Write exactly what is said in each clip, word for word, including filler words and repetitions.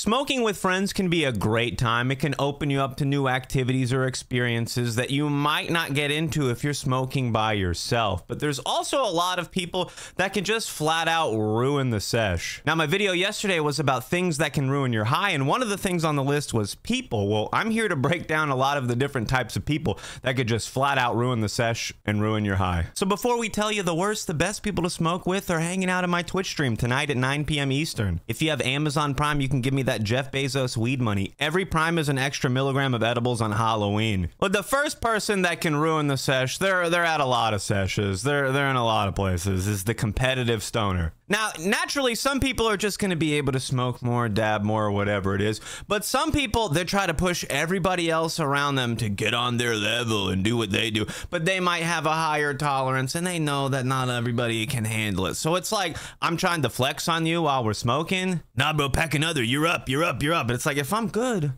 Smoking with friends can be a great time. It can open you up to new activities or experiences that you might not get into if you're smoking by yourself. But there's also a lot of people that can just flat out ruin the sesh. Now, my video yesterday was about things that can ruin your high, and one of the things on the list was people. Well, I'm here to break down a lot of the different types of people that could just flat out ruin the sesh and ruin your high. So before we tell you the worst, the best people to smoke with are hanging out in my Twitch stream tonight at nine P M Eastern. If you have Amazon Prime, you can give me that that Jeff Bezos weed money. Every prime is an extra milligram of edibles on Halloween. But the first person that can ruin the sesh, they're they're at a lot of seshes. They're they're in a lot of places. Is the competitive stoner. Now, naturally, some people are just going to be able to smoke more, dab more, whatever it is. But some people, they try to push everybody else around them to get on their level and do what they do. But they might have a higher tolerance, and they know that not everybody can handle it. So it's like, I'm trying to flex on you while we're smoking. Nah, bro, pack another. You're up, you're up, you're up. And it's like, if I'm good,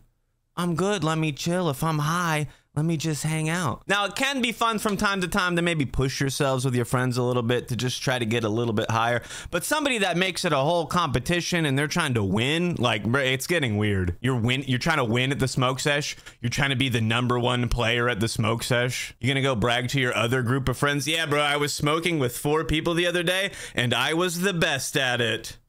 I'm good. Let me chill. If I'm high, let me just hang out. Now, it can be fun from time to time to maybe push yourselves with your friends a little bit to just try to get a little bit higher. But somebody that makes it a whole competition and they're trying to win, like, it's getting weird. You're win, you're trying to win at the smoke sesh. You're trying to be the number one player at the smoke sesh. You're gonna go brag to your other group of friends. Yeah, bro, I was smoking with four people the other day and I was the best at it.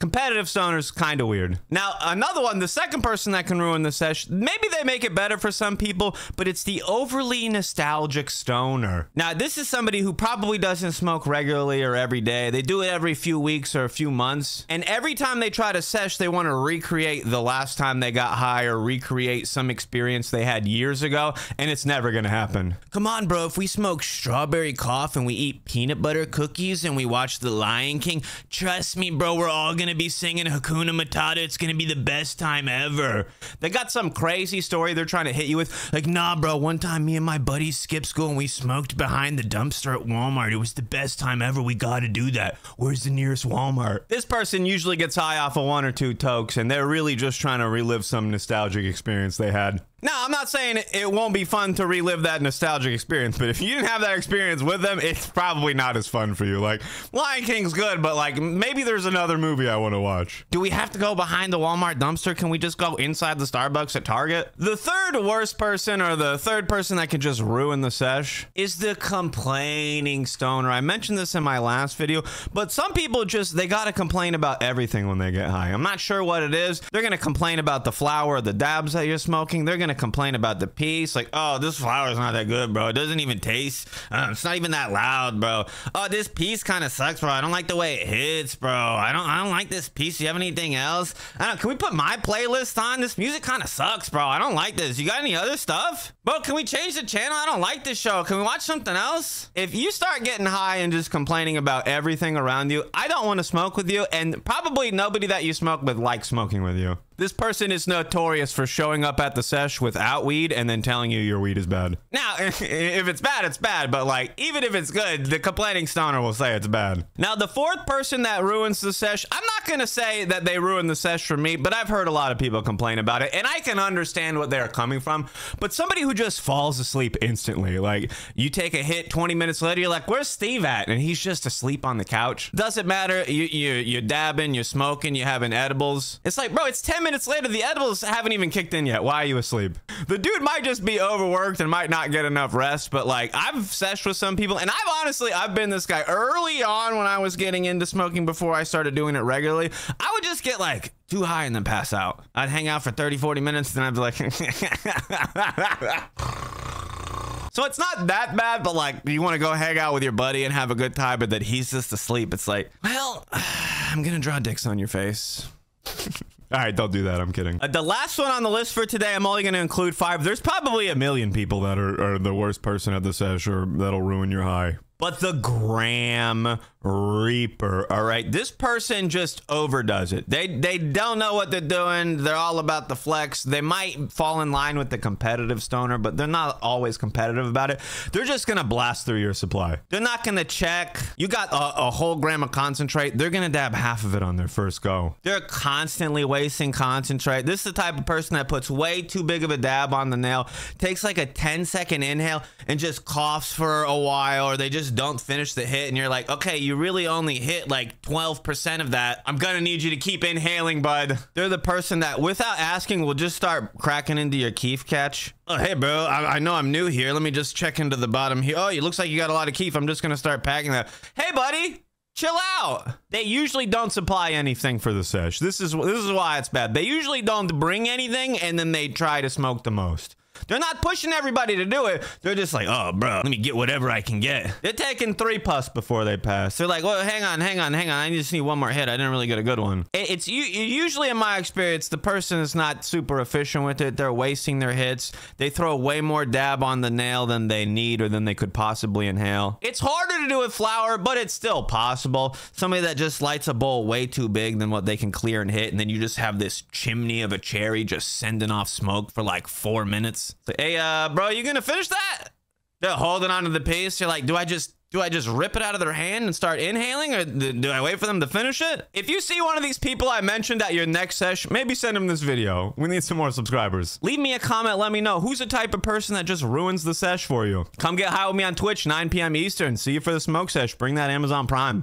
Competitive stoner's kind of weird. Now, another one, the second person that can ruin the sesh, maybe they make it better for some people, but it's the overly nostalgic stoner. Now, this is somebody who probably doesn't smoke regularly or every day. They do it every few weeks or a few months. And every time they try to sesh, they want to recreate the last time they got high or recreate some experience they had years ago. And it's never going to happen. Come on, bro. If we smoke strawberry cough and we eat peanut butter cookies and we watch The Lion King, trust me, bro, we're all going to be singing Hakuna Matata. It's gonna be the best time ever. They got some crazy story they're trying to hit you with, like, nah, bro, one time me and my buddies skipped school and we smoked behind the dumpster at Walmart. It was the best time ever. We gotta do that. Where's the nearest Walmart? This person usually gets high off of one or two tokes, and they're really just trying to relive some nostalgic experience they had. Now, I'm not saying it won't be fun to relive that nostalgic experience, but if you didn't have that experience with them, it's probably not as fun for you. Like, Lion King's good, but like, maybe there's another movie I want to watch. Do we have to go behind the Walmart dumpster? Can we just go inside the Starbucks at Target? The third worst person, or the third person that can just ruin the sesh, is the complaining stoner. I mentioned this in my last video, but some people just, they gotta complain about everything when they get high. I'm not sure what it is. They're gonna complain about the flower, the dabs that you're smoking. They're gonna complain about the piece, like, oh, this flower's not that good, bro. It doesn't even taste. Uh, it's not even that loud, bro. Oh, this piece kind of sucks, bro. I don't like the way it hits, bro. I don't, I don't like this piece. Do you have anything else? I don't. Can we put my playlist on? This music kind of sucks, bro. I don't like this. You got any other stuff, bro? Can we change the channel? I don't like this show. Can we watch something else? If you start getting high and just complaining about everything around you, I don't want to smoke with you, and probably nobody that you smoke with likes smoking with you. This person is notorious for showing up at the sesh without weed and then telling you your weed is bad. Now, if it's bad, it's bad. But like, even if it's good, the complaining stoner will say it's bad. Now, the fourth person that ruins the sesh, I'm not going to say that they ruined the sesh for me, but I've heard a lot of people complain about it, and I can understand what they're coming from. But somebody who just falls asleep instantly, like you take a hit twenty minutes later, you're like, where's Steve at? And he's just asleep on the couch. Doesn't matter. You, you, you're dabbing, you're smoking, you're having edibles. It's like, bro, it's ten minutes later, the edibles haven't even kicked in yet. Why are you asleep? The dude might just be overworked and might not get enough rest. But like, I've seshed with some people, and I've honestly, I've been this guy early on when I was getting into smoking before I started doing it regularly. I would just get like too high and then pass out. I'd hang out for thirty, forty minutes, then I'd be like... So it's not that bad, but like, you want to go hang out with your buddy and have a good time, but that he's just asleep. It's like, well, I'm going to draw dicks on your face. All right, don't do that. I'm kidding. Uh, the last one on the list for today, I'm only going to include five. There's probably a million people that are, are the worst person at the sesh or that'll ruin your high. But the Grim Reaper, all right? This person just overdoes it. They they don't know what they're doing. They're all about the flex. They might fall in line with the competitive stoner, but they're not always competitive about it. They're just going to blast through your supply. They're not going to check. You got a, a whole gram of concentrate. They're going to dab half of it on their first go. They're constantly wasting concentrate. This is the type of person that puts way too big of a dab on the nail, takes like a ten second inhale and just coughs for a while, or they just don't finish the hit, and you're like, okay, you you really only hit like twelve percent of that. I'm gonna need you to keep inhaling, bud. They're the person that, without asking, will just start cracking into your keef catch. Oh, hey, bro, I, I know I'm new here. Let me just check into the bottom here. Oh, it looks like you got a lot of keef. I'm just gonna start packing that. Hey, buddy, chill out. They usually don't supply anything for the sesh. This is, this is why it's bad. They usually don't bring anything, and then they try to smoke the most. They're not pushing everybody to do it. They're just like, oh, bro, let me get whatever I can get. They're taking three puffs before they pass. They're like, well, hang on, hang on, hang on. I just need one more hit. I didn't really get a good one. It's usually, in my experience, the person is not super efficient with it. They're wasting their hits. They throw way more dab on the nail than they need or than they could possibly inhale. It's harder to do with flour, but it's still possible. Somebody that just lights a bowl way too big than what they can clear and hit, and then you just have this chimney of a cherry just sending off smoke for like four minutes. So, hey, uh, bro, you gonna finish that? They're holding onto the piece. You're like, do I just do I just rip it out of their hand and start inhaling, or do I wait for them to finish it? If you see one of these people I mentioned at your next sesh, maybe send them this video. We need some more subscribers. Leave me a comment. Let me know who's the type of person that just ruins the sesh for you. Come get high with me on Twitch, nine p m Eastern. See you for the smoke sesh. Bring that Amazon Prime.